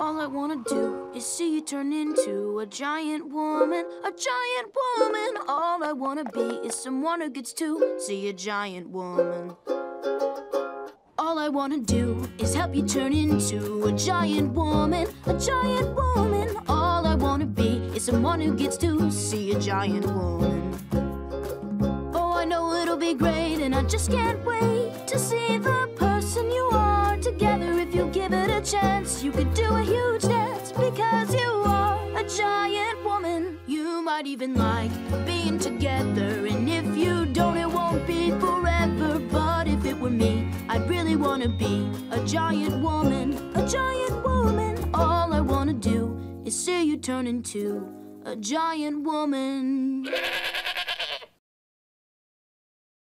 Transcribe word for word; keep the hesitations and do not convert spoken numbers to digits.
All I wanna do is see you turn into a giant woman, a giant woman. All I wanna be is someone who gets to see a giant woman. All I wanna do is help you turn into a giant woman, a giant woman. All I wanna be is someone who gets to see a giant woman. Oh, I know it'll be great, and I just can't wait to see the person you are together. If you give it a chance, you could do a huge dance, because you are a giant woman. You might even like being together, and if you don't, it won't be forever. But if it were me, I'd really wanna be a giant woman, a giant woman. All I wanna do is see you turn into a giant woman.